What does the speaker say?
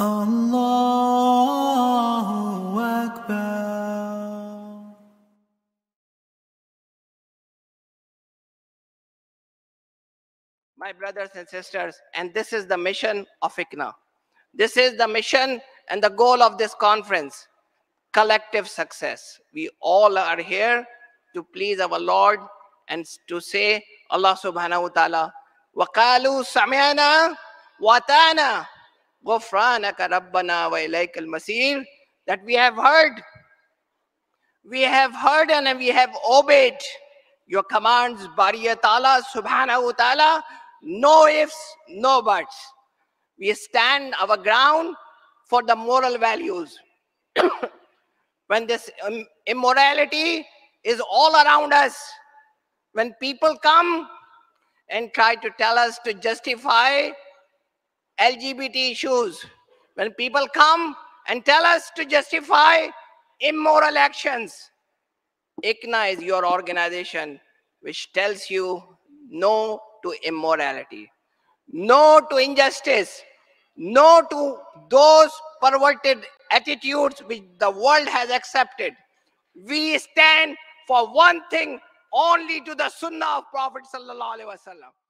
Allahu Akbar. My brothers and sisters, and this is the mission of ICNA. This is the mission and the goal of this conference, collective success. We all are here to please our Lord and to say, Allah subhanahu wa ta'ala, وَقَالُوا سَمِعَنَا وَأَطَعْنَا غُفْرَانَكَ رَبَّنَا وَإِلَيْكَ الْمَصِيرُ, that we have heard and we have obeyed your commands, Bari Ta'ala, subhanahu wa ta'ala, no ifs, no buts. We stand our ground for the moral values. When this immorality is all around us, when people come and try to tell us to justify LGBT issues, when people come and tell us to justify immoral actions, ICNA is your organization which tells you no to immorality, no to injustice, no to those perverted attitudes which the world has accepted. We stand for one thing, only to the Sunnah of Prophet Sallallahu Alaihi Wasallam.